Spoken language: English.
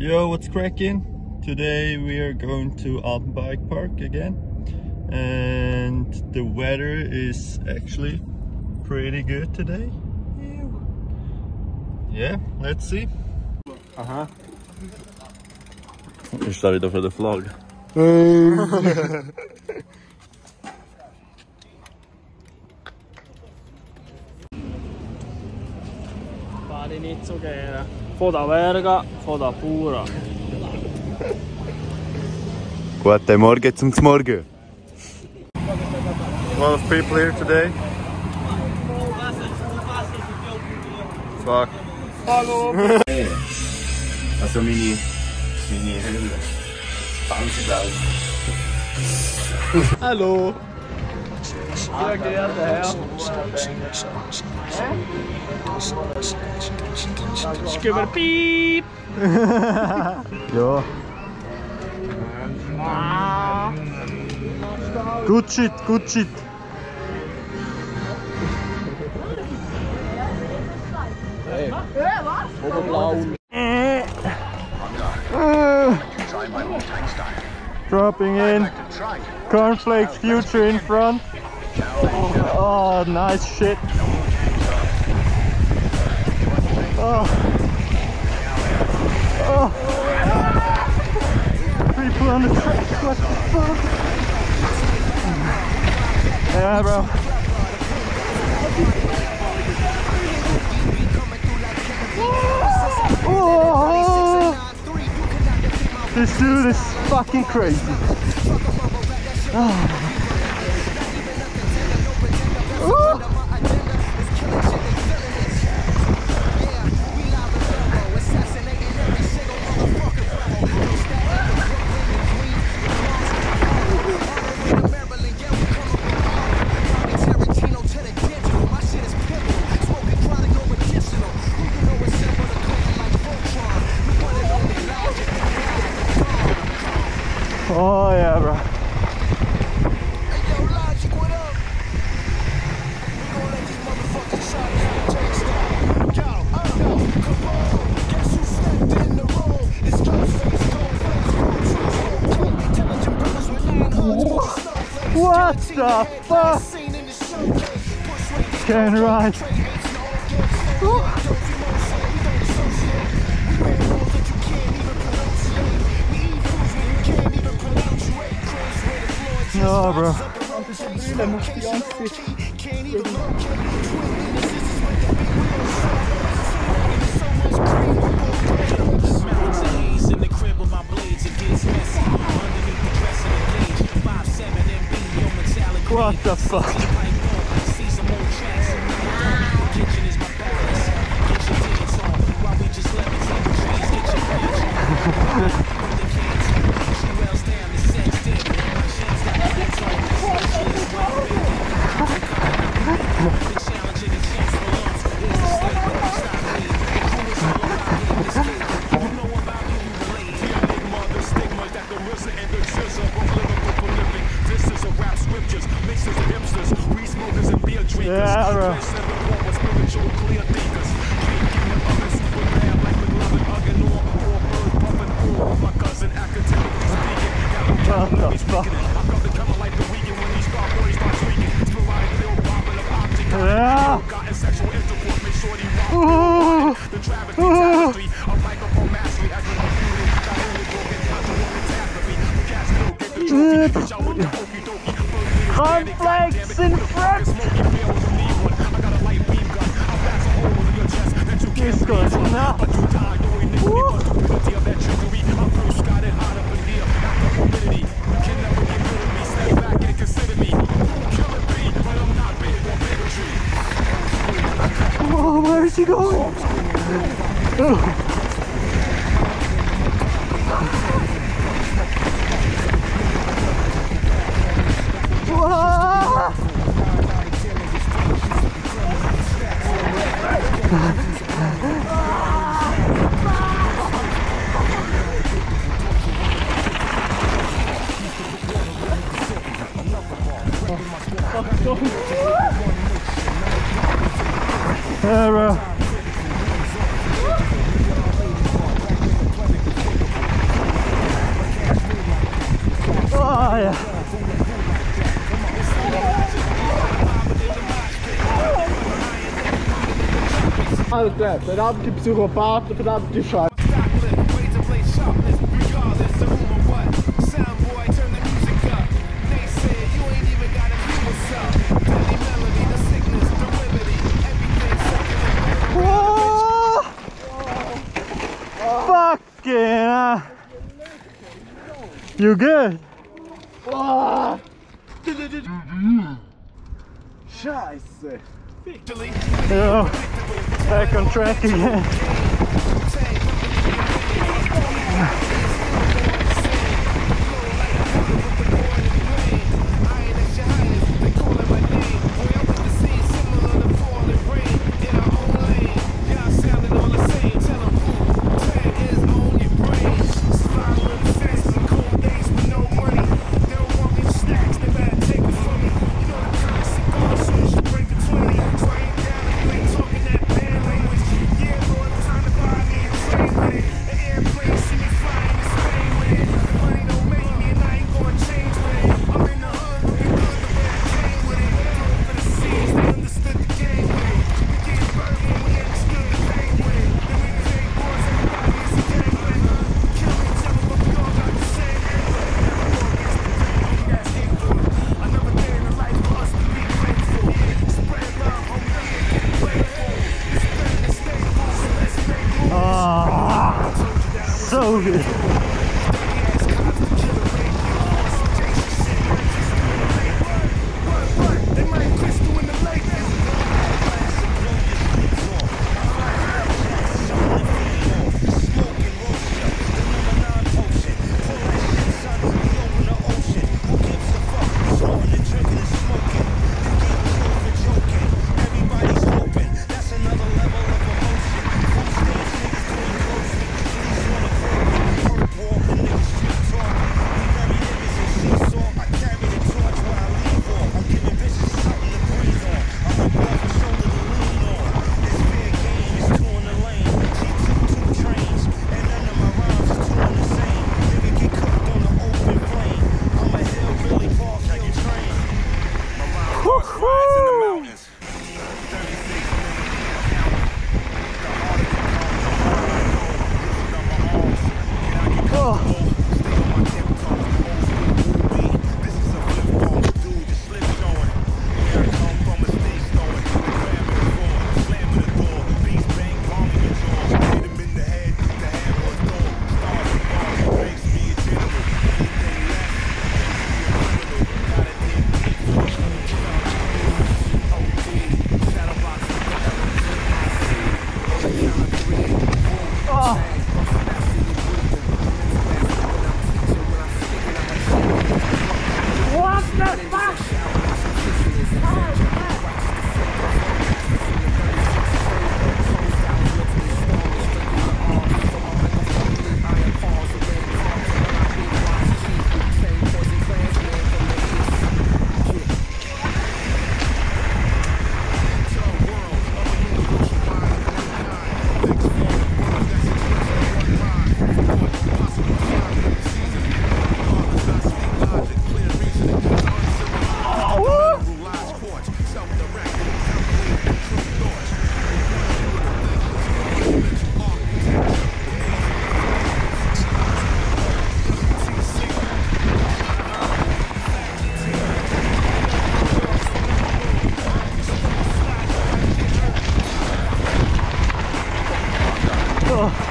Yo, what's cracking? Today we are going to Alpenbike Park again, and the weather is actually pretty good today. Yeah, let's see. Aha. We started off with the vlog. All'inizio che era foda verga, foda pura. Guten Morgen zum Morgen. A lot of people here today. Fuck. Hello. That's a mini bouncy ball. Hello. Sehr geehrter Herr. Ich gebe Piep. Ja. Good shit, good shit. Hey. Oberblau. Dropping in. Conrflakes Future in front. Oh, nice shit. Oh. Oh. People on the track, what the fuck? Yeah, bro. Oh. This dude is fucking crazy. Oh. Oh yeah, bro. What the fuck? Can ride. Ooh. No, bro. What the fuck? Yeah, bro. Conrflakes in front! This goes nuts. Woo. Oh, where is he going? Oh. Yeah, bro. alles klar. Verdammt die Psychopathen, verdammt die Scheiße. You good? Oh. Scheiße. Yo, back on track again. So good. Oh.